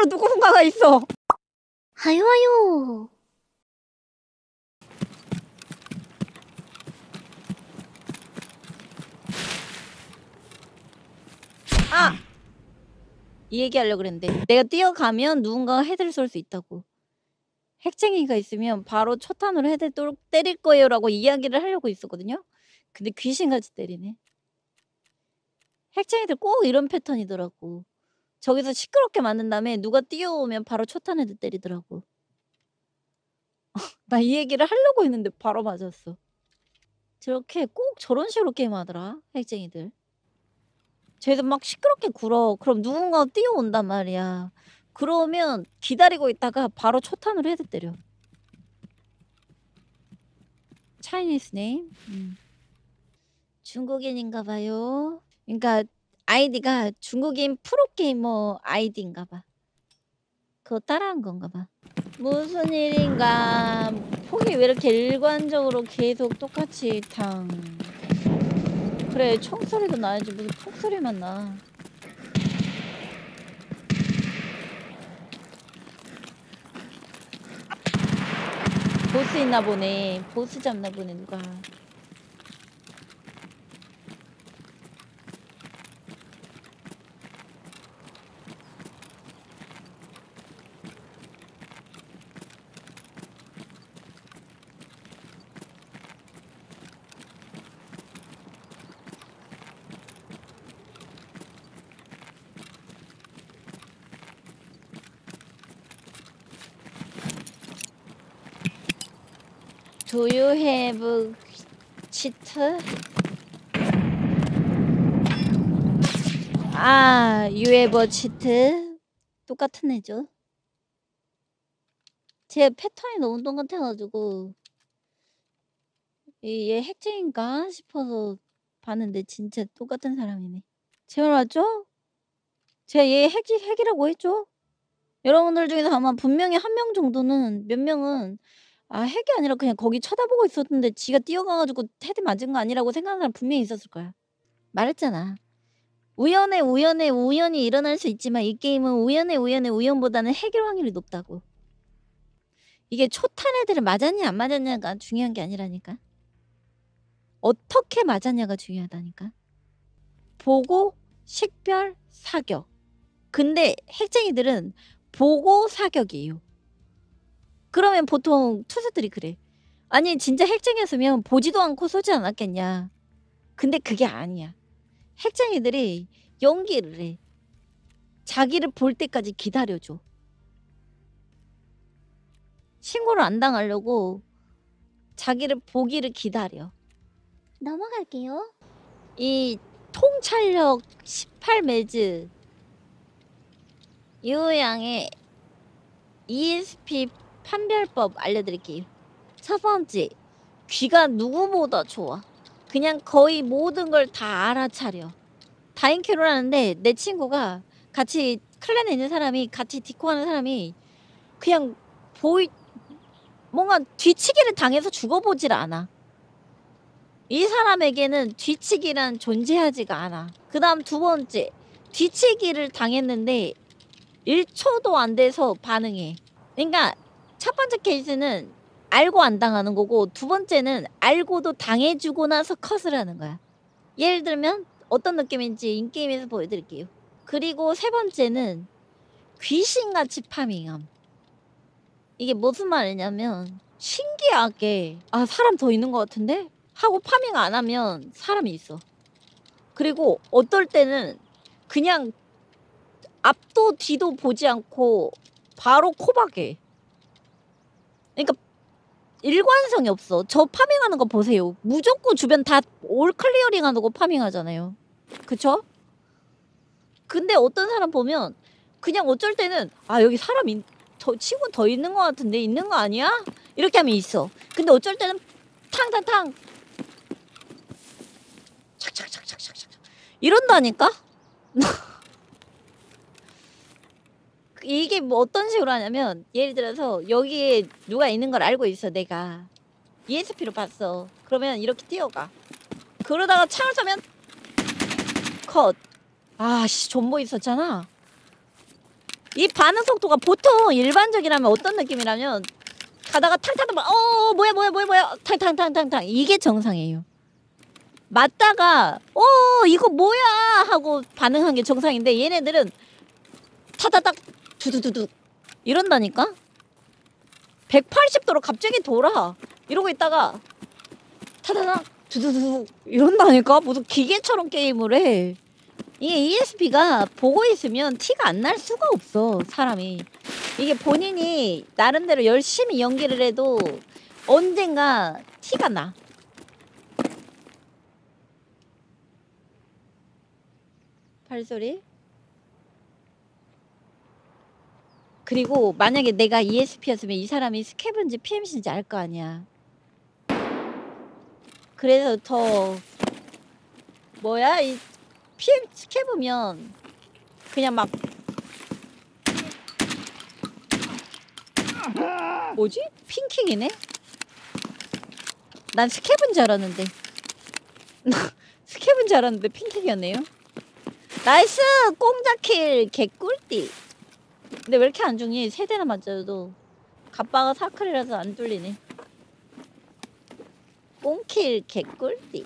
진짜로 누군가가 있어. 하요하요. 아! 이 얘기하려고 그랬는데 내가 뛰어가면 누군가가 헤드를 쏠 수 있다고. 핵쟁이가 있으면 바로 초탄으로 헤드 때릴 거예요 라고 이야기를 하려고 있었거든요. 근데 귀신같이 때리네. 핵쟁이들 꼭 이런 패턴이더라고. 저기서 시끄럽게 만든 다음에 누가 뛰어오면 바로 초탄 헤드 때리더라고. 나 이 얘기를 하려고 했는데 바로 맞았어. 저렇게 꼭 저런 식으로 게임하더라 핵쟁이들. 쟤도 막 시끄럽게 굴어. 그럼 누군가 뛰어온단 말이야. 그러면 기다리고 있다가 바로 초탄으로 헤드 때려. 차이니스 네임? 중국인인가봐요. 그러니까 아이디가 중국인 프로게이머 아이디인가봐. 그거 따라한 건가봐. 무슨 일인가. 폭이 왜 이렇게 일관적으로 계속 똑같이 탕. 그래 총소리도 나야지 무슨 폭소리만 나. 보스 있나 보네. 보스 잡나 보네 누가. Do you have cheat? 아, you have a cheat? 똑같은 애죠. 제 패턴이 너무 똑같아가지고 얘 핵쟁인가 싶어서 봤는데 진짜 똑같은 사람이네. 제 말 맞죠? 제가 얘 핵이라고 했죠? 여러분들 중에서 아마 분명히 한 명 정도는 몇 명은 아 핵이 아니라 그냥 거기 쳐다보고 있었는데 지가 뛰어가가지고 헤드 맞은 거 아니라고 생각하는 사람 분명히 있었을 거야. 말했잖아. 우연히 일어날 수 있지만 이 게임은 우연보다는 핵일 확률이 높다고. 이게 초탄 애들을 맞았냐 안 맞았냐가 중요한 게 아니라니까. 어떻게 맞았냐가 중요하다니까. 보고, 식별, 사격. 근데 핵쟁이들은 보고 사격이에요. 그러면 보통 투수들이 그래. 아니 진짜 핵쟁이였으면 보지도 않고 쏘지 않았겠냐. 근데 그게 아니야. 핵쟁이들이 연기를 해. 자기를 볼 때까지 기다려줘. 신고를 안 당하려고 자기를 보기를 기다려. 넘어갈게요. 이 통찰력 18매즈 유양의 ESP 판별법 알려드릴게요. 첫 번째, 귀가 누구보다 좋아. 그냥 거의 모든 걸 다 알아차려. 다인큐를 하는데 내 친구가 같이 클랜에 있는 사람이 같이 디코하는 사람이 그냥 뭔가 뒤치기를 당해서 죽어보질 않아. 이 사람에게는 뒤치기란 존재하지가 않아. 그 다음 두 번째, 뒤치기를 당했는데 1초도 안 돼서 반응해. 그러니까 첫 번째 케이스는 알고 안 당하는 거고 두 번째는 알고도 당해주고 나서 컷을 하는 거야. 예를 들면 어떤 느낌인지 인게임에서 보여드릴게요. 그리고 세 번째는 귀신같이 파밍함. 이게 무슨 말이냐면 신기하게 아 사람 더 있는 것 같은데? 하고 파밍 안 하면 사람이 있어. 그리고 어떨 때는 그냥 앞도 뒤도 보지 않고 바로 코박해. 그러니까 일관성이 없어. 저 파밍하는 거 보세요. 무조건 주변 다 올 클리어링하고 파밍하잖아요. 그쵸? 근데 어떤 사람 보면 그냥 어쩔 때는 아 여기 사람 친구 더 있는 거 같은데 있는 거 아니야? 이렇게 하면 있어. 근데 어쩔 때는 탕탕탕 착착착착착착 이런다니까? 이게 뭐 어떤 식으로 하냐면 예를 들어서 여기에 누가 있는 걸 알고 있어. 내가 ESP로 봤어. 그러면 이렇게 뛰어가. 그러다가 창을 쏘면 컷. 아씨 존버 있었잖아. 이 반응 속도가 보통 일반적이라면 어떤 느낌이라면 가다가 탕탕탕 막 뭐야 탕탕탕탕탕 이게 정상이에요. 맞다가 이거 뭐야 하고 반응한 게 정상인데 얘네들은 타다닥 두두두두 이런다니까? 180도로 갑자기 돌아. 이러고 있다가 타다닥 두두두두 이런다니까? 무슨 기계처럼 게임을 해. 이게 ESP가 보고 있으면 티가 안 날 수가 없어, 사람이. 이게 본인이 나름대로 열심히 연기를 해도 언젠가 티가 나. 발소리? 그리고 만약에 내가 ESP였으면 이 사람이 스캡인지 PMC인지 알 거 아니야. 그래서 더 뭐야? 이 PM 스캡이면 그냥 막 뭐지? 핑킹이네? 난 스캡인 줄 알았는데 스캡인 줄 알았는데 핑킹이었네요. 나이스! 꽁자킬 개꿀띠. 근데 왜 이렇게 안 죽니? 세 대나 맞아도 갑바가 사클이라서 안 뚫리네. 꽁킬 개꿀띠.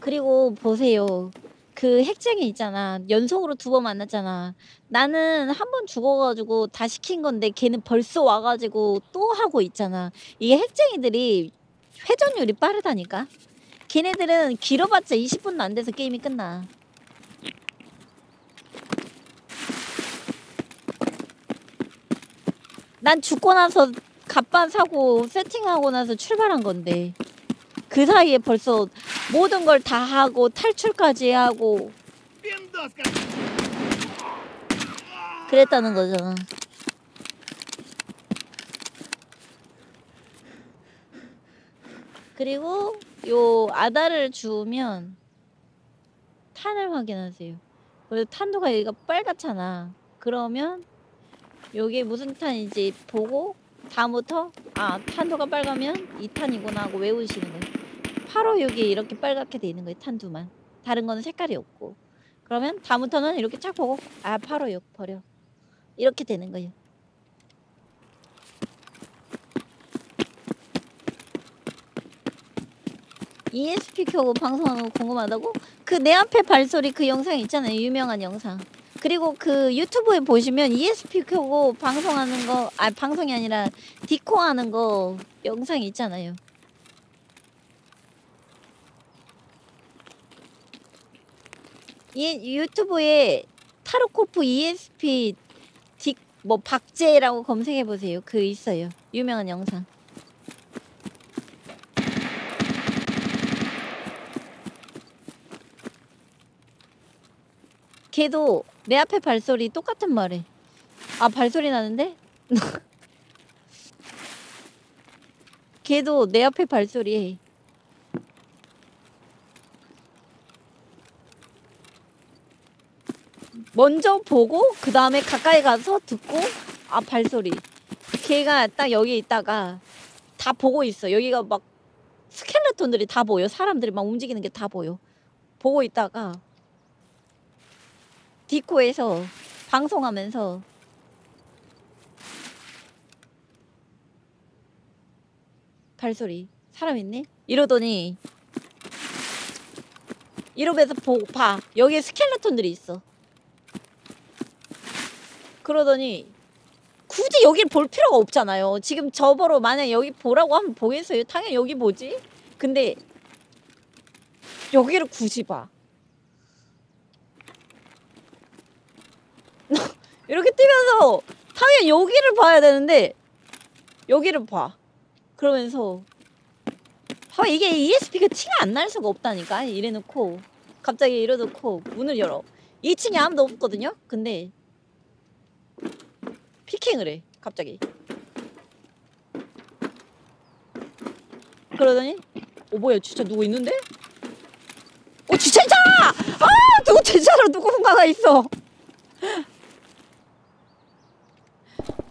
그리고 보세요, 그 핵쟁이 있잖아. 연속으로 두 번 만났잖아. 나는 한 번 죽어가지고 다 시킨 건데 걔는 벌써 와가지고 또 하고 있잖아. 이게 핵쟁이들이 회전율이 빠르다니까. 걔네들은 길어봤자 20분도 안 돼서 게임이 끝나. 난 죽고 나서 갑반 사고 세팅하고 나서 출발한 건데 그 사이에 벌써 모든 걸 다 하고 탈출까지 하고 그랬다는 거잖아. 그리고 요 아다를 주우면 탄을 확인하세요. 그래서 탄도가 여기가 빨갛잖아. 그러면 요게 무슨 탄인지 보고 다음부터 아 탄도가 빨가면 이 탄이구나 하고 외우시는 거예요. 바로 여기 이렇게 빨갛게 돼 있는 거예요. 탄두만. 다른 거는 색깔이 없고. 그러면 다음부터는 이렇게 쫙 보고 아 바로 여기 버려. 이렇게 되는 거예요. ESP 켜고 방송하는 거 궁금하다고? 그 내 앞에 발소리 그 영상 있잖아요. 유명한 영상. 그리고 그 유튜브에 보시면 ESP 켜고 방송하는 거, 아 방송이 아니라 디코 하는 거 영상이 있잖아요. 이 유튜브에 타르코프 ESP 뭐 박제라고 검색해 보세요. 그 있어요. 유명한 영상. 걔도 내 앞에 발소리 똑같은 말해. 아 발소리 나는데? 걔도 내 앞에 발소리 해. 먼저 보고 그 다음에 가까이 가서 듣고 아 발소리. 걔가 딱 여기 있다가 다 보고 있어. 여기가 막 스켈레톤들이 다 보여. 사람들이 막 움직이는 게 다 보여. 보고 있다가 디코에서 방송하면서 발소리 사람 있네? 이러더니 이러면서 봐. 여기에 스켈레톤들이 있어. 그러더니 굳이 여길 볼 필요가 없잖아요. 지금 저버로 만약 여기 보라고 하면 보겠어요? 당연히 여기 보지? 근데 여기를 굳이 봐. 이렇게 뛰면서 당연히 여기를 봐야 되는데 여기를 봐. 그러면서 아 이게 ESP가 티가 안 날 수가 없다니까. 이래놓고 갑자기 이래놓고 문을 열어. 2층에 아무도 없거든요? 근데 피킹을 해 갑자기. 그러더니 뭐야 진짜 누구 있는데? 진짜 있잖아! 아 누구 진짜로 누군가가 있어.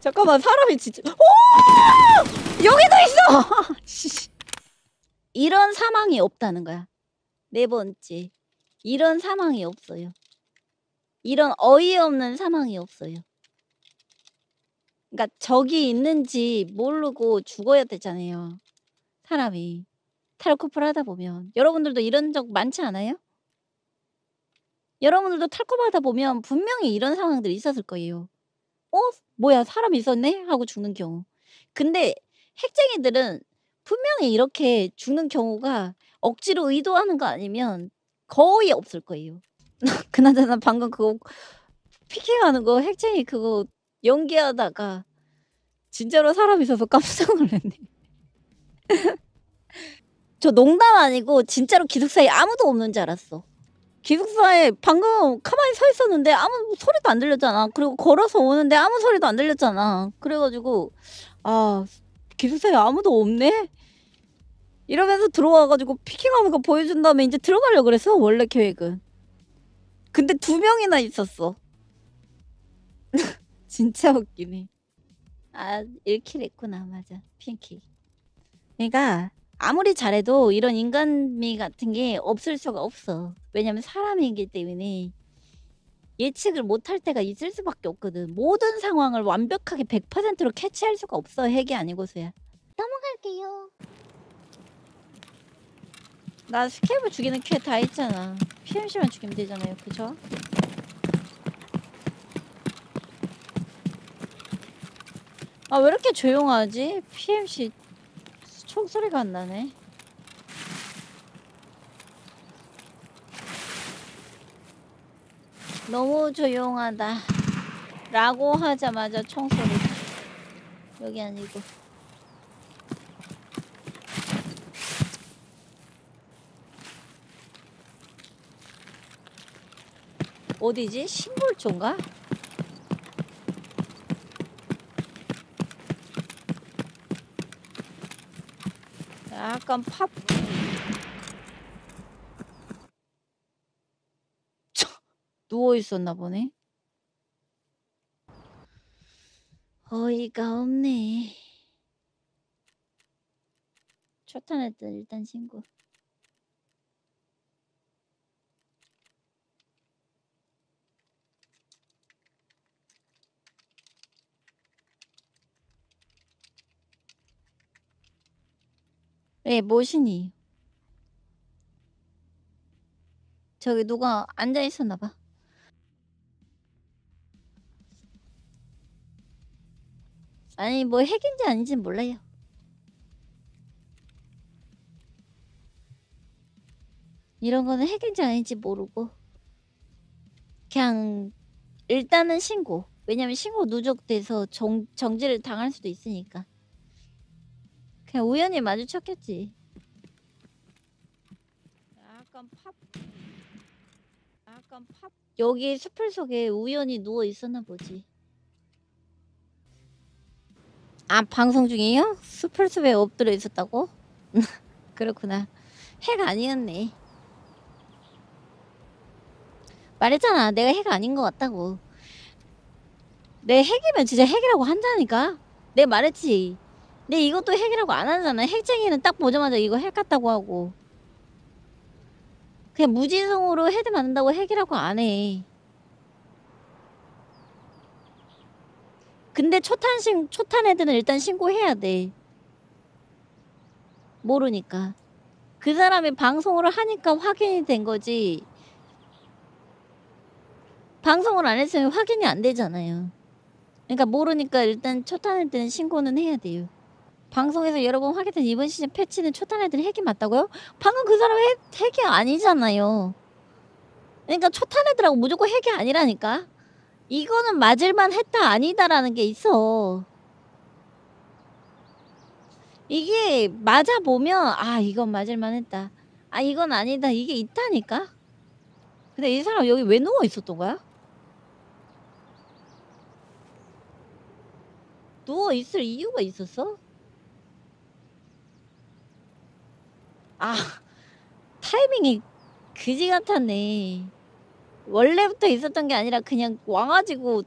잠깐만 사람이 진짜 오! 여기도 있어! 이런 사망이 없다는 거야. 네 번째, 이런 사망이 없어요. 이런 어이없는 사망이 없어요. 그러니까 적이 있는지 모르고 죽어야 되잖아요. 사람이 탈코프를 하다 보면. 여러분들도 이런 적 많지 않아요? 여러분들도 탈코프하다 보면 분명히 이런 상황들이 있었을 거예요. 어? 뭐야, 사람이 있었네? 하고 죽는 경우. 근데 핵쟁이들은 분명히 이렇게 죽는 경우가 억지로 의도하는 거 아니면 거의 없을 거예요. 그나저나 방금 그거 피킹하는 거 핵쟁이 그거 연기하다가 진짜로 사람 있어서 깜짝 놀랐네. 저 농담 아니고 진짜로 기숙사에 아무도 없는 줄 알았어. 기숙사에 방금 가만히 서 있었는데 아무 소리도 안 들렸잖아. 그리고 걸어서 오는데 아무 소리도 안 들렸잖아. 그래가지고 아, 기숙사에 아무도 없네? 이러면서 들어와가지고 피킹하는 거 보여준 다음에 이제 들어가려고 그랬어, 원래 계획은. 근데 2명이나 있었어. 진짜 웃기네. 아, 1킬 했구나. 맞아, 핑키. 그러니까 아무리 잘해도 이런 인간미 같은 게 없을 수가 없어. 왜냐면 사람이기 때문에 예측을 못할 때가 있을 수밖에 없거든. 모든 상황을 완벽하게 100%로 캐치할 수가 없어, 핵이 아니고서야. 넘어갈게요. 나 스케이브 죽이는 퀘 다 했잖아. PMC만 죽이면 되잖아요, 그죠? 아, 왜 이렇게 조용하지? PMC 총소리가 안 나네. 너무 조용하다 라고 하자마자 총소리. 여기 아니고. 어디지? 신골조인가? 약간 팝. 누워 있었나 보네. 어이가 없네. 초탄했던 일단 신고. 네, 모신이. 저기 누가 앉아 있었나 봐. 아니, 뭐 핵인지 아닌지 몰라요. 이런 거는 핵인지 아닌지 모르고 그냥 일단은 신고. 왜냐면 신고 누적돼서 정지를 당할 수도 있으니까. 그냥 우연히 마주쳤겠지. 약간 팝. 약간 팝. 여기 숲을 속에 우연히 누워 있었나 보지. 아, 방송 중이에요? 숲에 엎드려 있었다고? 그렇구나. 핵 아니었네. 말했잖아, 내가 핵 아닌 것 같다고. 내 핵이면 진짜 핵이라고 한다니까? 내가 말했지. 근데 이것도 핵이라고 안 하잖아. 핵쟁이는 딱 보자마자 이거 핵 같다고 하고. 그냥 무지성으로 헤드 맞는다고 핵이라고 안 해. 근데 초탄 애들은 일단 신고해야 돼. 모르니까. 그 사람이 방송을 하니까 확인이 된 거지. 방송을 안 했으면 확인이 안 되잖아요. 그러니까 모르니까 일단 초탄 애들은 신고는 해야 돼요. 방송에서 여러 번 확인된 이번 시즌 패치는 초탄 애들이 핵이 맞다고요? 방금 그 사람 핵이 아니잖아요. 그러니까 초탄 애들하고 무조건 핵이 아니라니까. 이거는 맞을만 했다 아니다라는 게 있어. 이게 맞아보면 아, 이건 맞을만 했다, 아, 이건 아니다, 이게 있다니까. 근데 이 사람 여기 왜 누워 있었던 거야? 누워 있을 이유가 있었어? 아, 타이밍이 그지 같았네. 원래부터 있었던 게 아니라 그냥 와가지고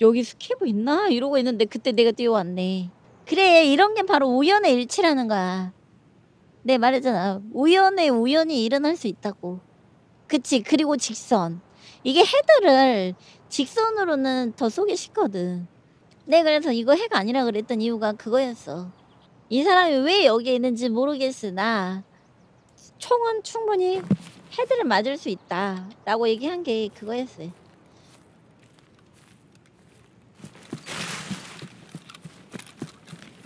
여기 스케이브 있나? 이러고 있는데 그때 내가 뛰어왔네. 그래, 이런 게 바로 우연의 일치라는 거야. 내 말했잖아, 우연히 일어날 수 있다고. 그치. 그리고 직선. 이게 헤드를 직선으로는 더 쏘기 쉽거든. 네, 그래서 이거 해가 아니라 그랬던 이유가 그거였어. 이 사람이 왜 여기에 있는지 모르겠으나 총은 충분히 헤드를 맞을 수 있다 라고 얘기한 게 그거였어요.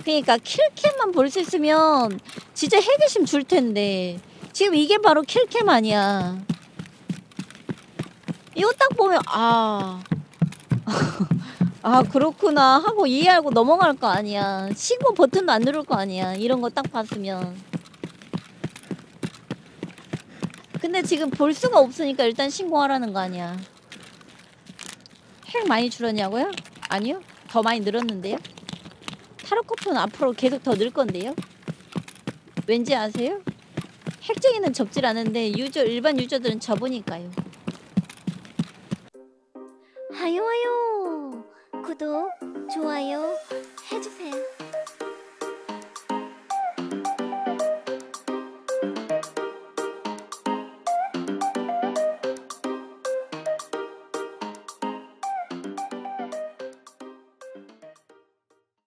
그니까 킬캠만 볼 수 있으면 진짜 해계심 줄 텐데 지금 이게 바로 킬캠 아니야. 이거 딱 보면 아 그렇구나 하고 이해하고 넘어갈 거 아니야. 신고 버튼도 안 누를 거 아니야. 이런 거 딱 봤으면. 근데 지금 볼 수가 없으니까 일단 신고하라는 거 아니야. 핵 많이 줄었냐고요? 아니요, 더 많이 늘었는데요. 타로코프는 앞으로 계속 더 늘 건데요. 왠지 아세요? 핵쟁이는 접질 않은데 일반 유저들은 접으니까요. 하요하요. 구독, 좋아요.